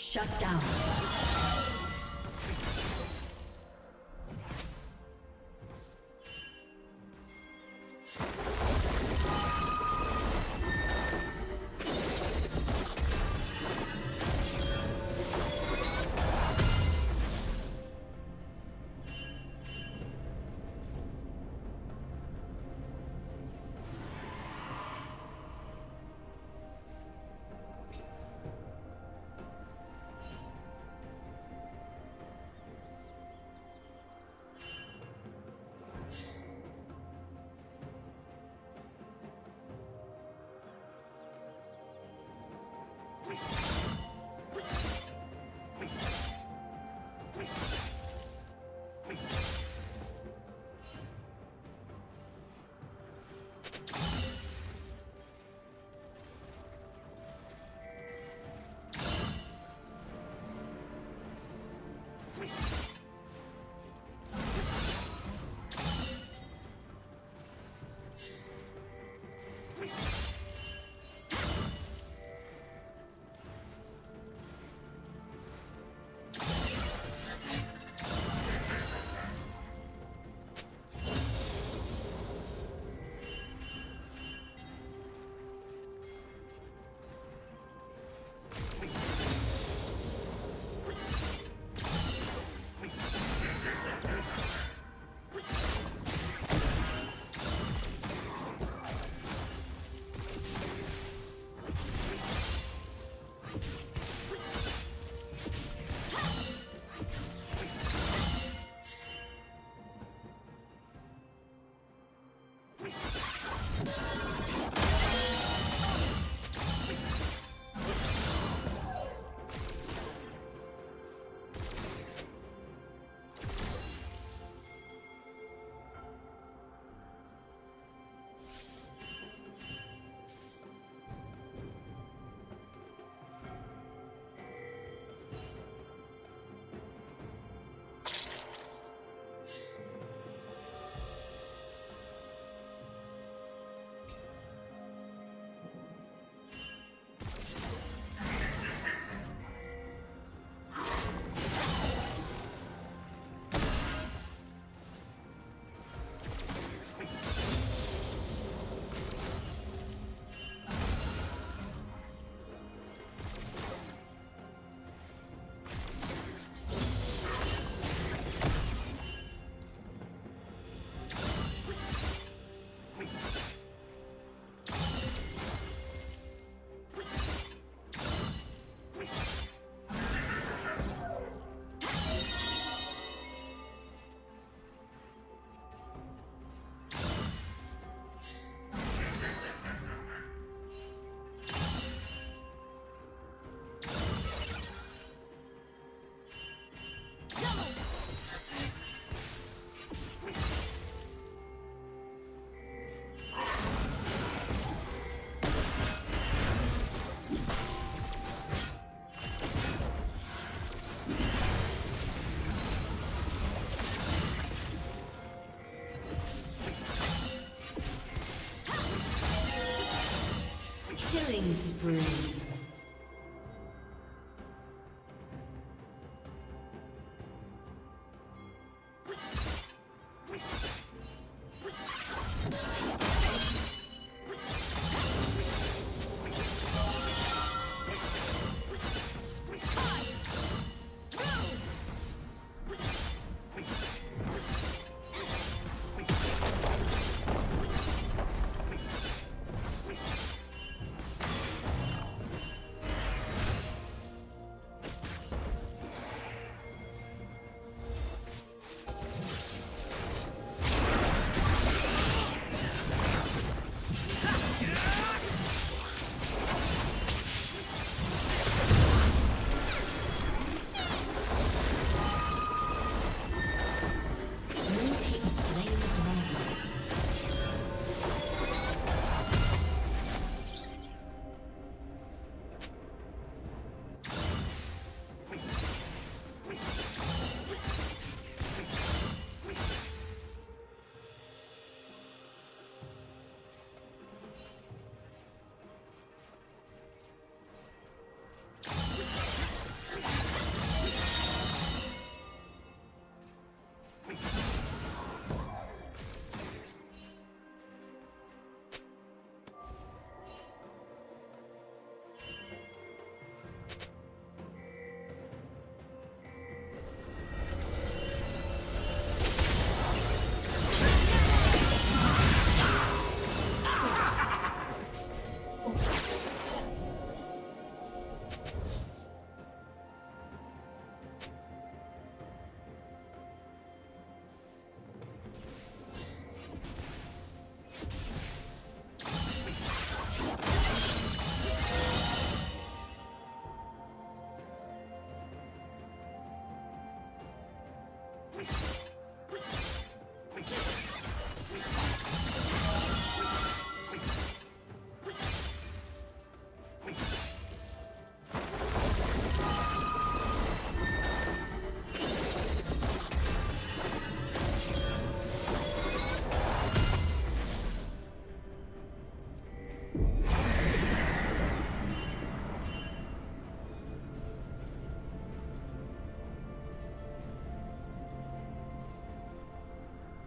Shut down. Killing spree.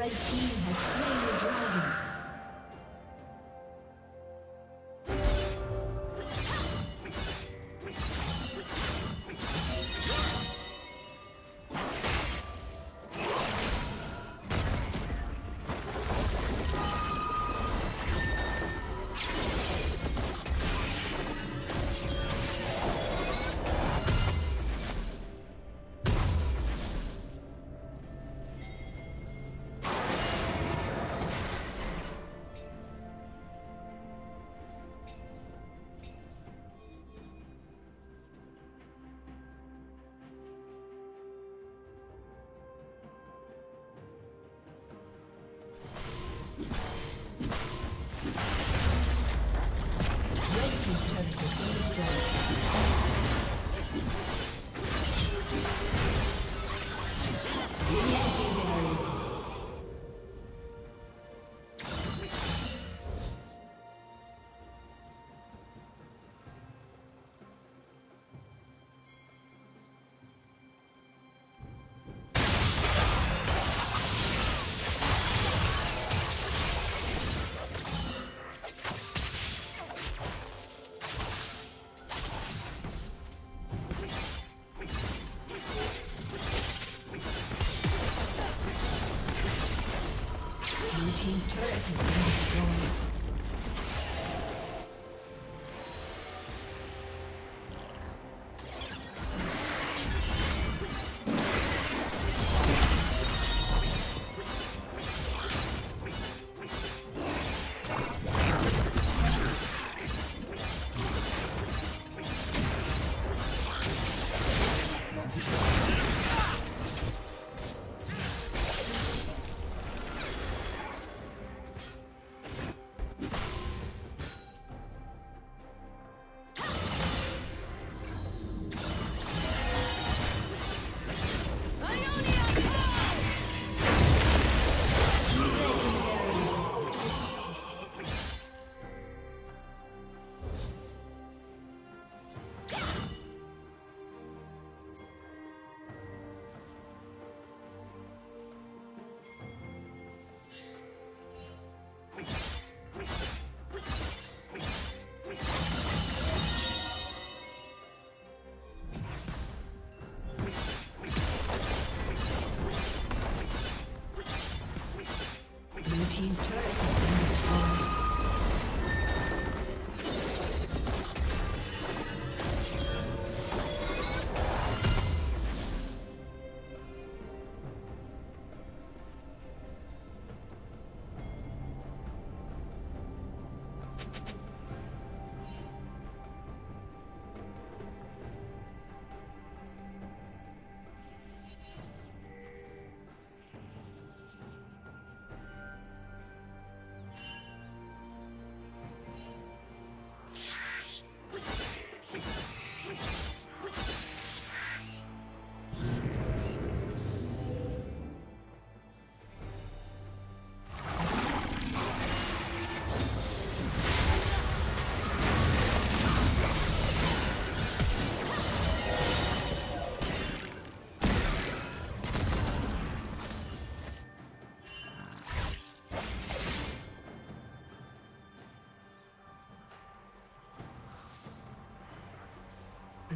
Red team has slain the dragon.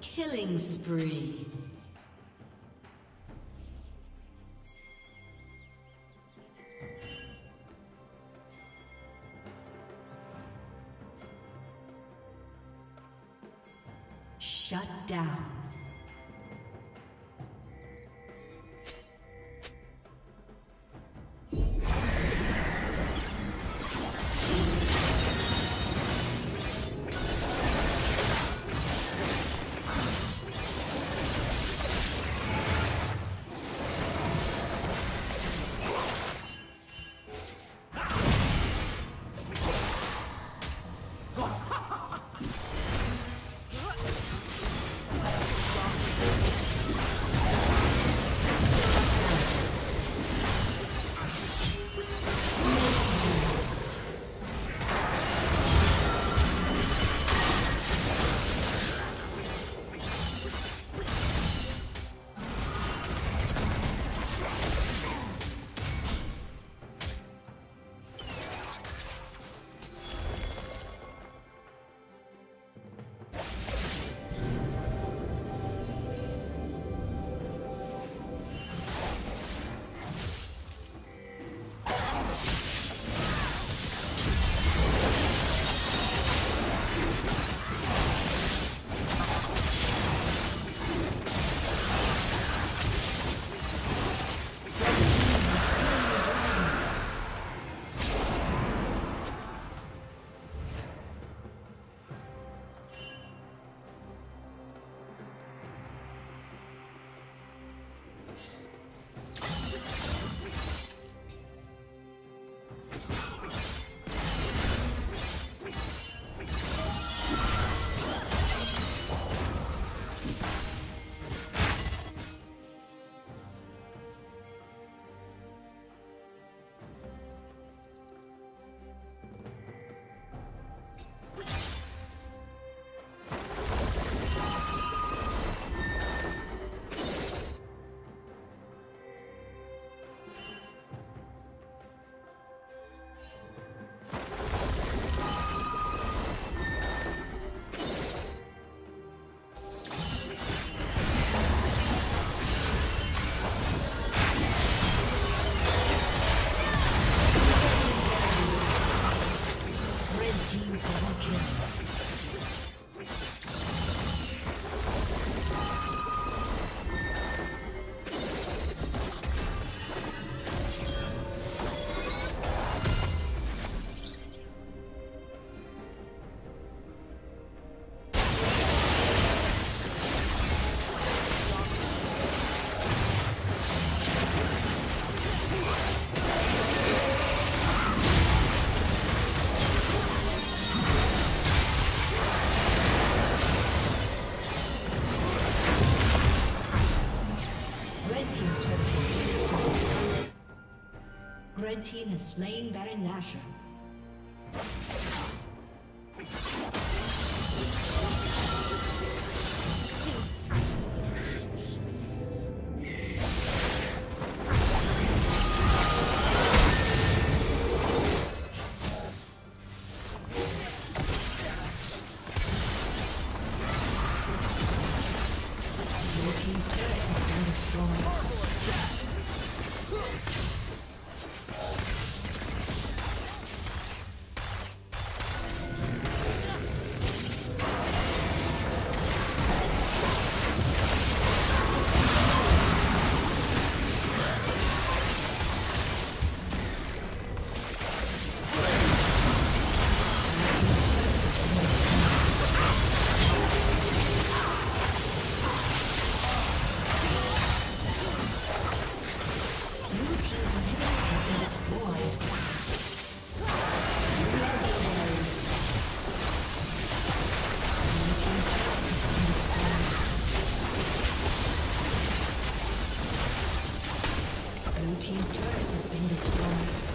Killing spree. Shut down. Red team has slain Baron Nashor. Blue team's turret has been destroyed.